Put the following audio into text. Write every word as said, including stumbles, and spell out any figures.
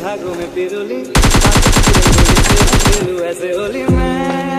धागों में पिरोली ऐसे होली में।